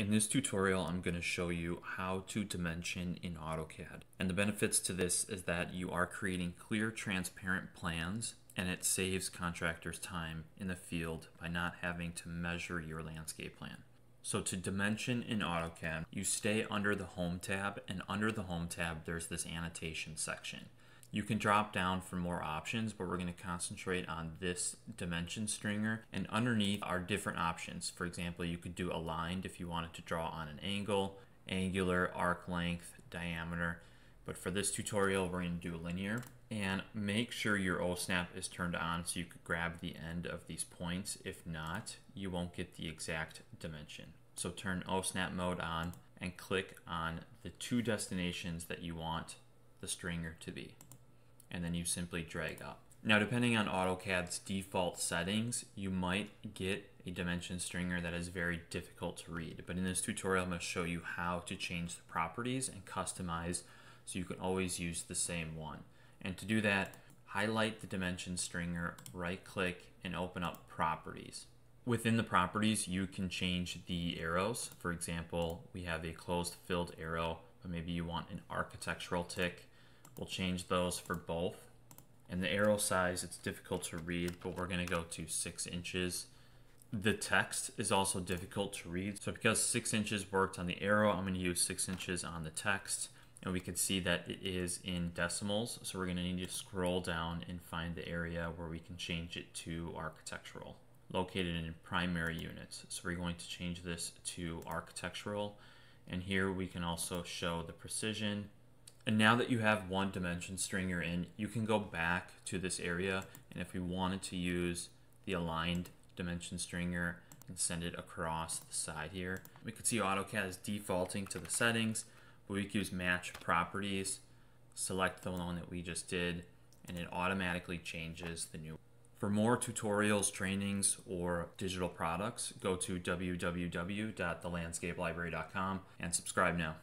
In this tutorial, I'm going to show you how to dimension in AutoCAD. And the benefits to this is that you are creating clear, transparent plans, and it saves contractors time in the field by not having to measure your landscape plan. So to dimension in AutoCAD, you stay under the Home tab, and under the Home tab, there's this annotation section. You can drop down for more options, but we're going to concentrate on this dimension stringer, and underneath are different options. For example, you could do aligned if you wanted to draw on an angle, angular, arc length, diameter, but for this tutorial, we're going to do linear. And make sure your OSnap is turned on so you could grab the end of these points. If not, you won't get the exact dimension. So turn OSnap mode on and click on the two destinations that you want the stringer to be. And then you simply drag up. Now, depending on AutoCAD's default settings, you might get a dimension stringer that is very difficult to read. But in this tutorial, I'm going to show you how to change the properties and customize so you can always use the same one. And to do that, highlight the dimension stringer, right click, and open up properties. Within the properties, you can change the arrows. For example, we have a closed filled arrow, but maybe you want an architectural tick. We'll change those for both. And the arrow size, it's difficult to read, but we're gonna go to 6 inches. The text is also difficult to read. So because 6 inches worked on the arrow, I'm gonna use 6 inches on the text. And we can see that it is in decimals, so we're going to need to scroll down and find the area where we can change it to architectural, located in primary units. So we're going to change this to architectural, and here we can also show the precision. And now that you have one dimension stringer in, you can go back to this area, and if we wanted to use the aligned dimension stringer and send it across the side here, we could see AutoCAD is defaulting to the settings. We could use match properties, select the one that we just did, and it automatically changes the new one. For more tutorials, trainings, or digital products, go to www.thelandscapelibrary.com and subscribe now.